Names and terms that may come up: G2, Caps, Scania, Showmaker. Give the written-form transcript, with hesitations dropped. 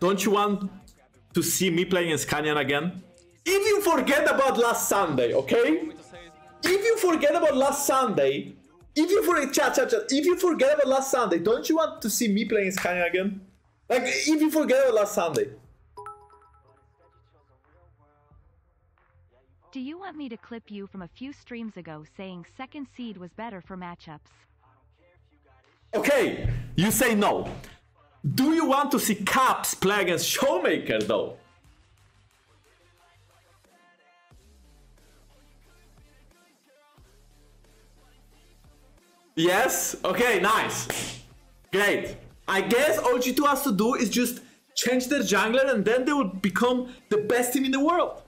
Don't you want to see me playing Scania again? If you forget about last Sunday, okay? If you forget about last Sunday, if you forget about last Sunday, don't you want to see me playing Scania again? Like, if you forget about last Sunday. Do you want me to clip you from a few streams ago saying second seed was better for matchups? Okay, you say no. Do you want to see Caps play against Showmaker though? Yes? Okay, nice. Great. I guess all G2 has to do is just change their jungler and then they will become the best team in the world.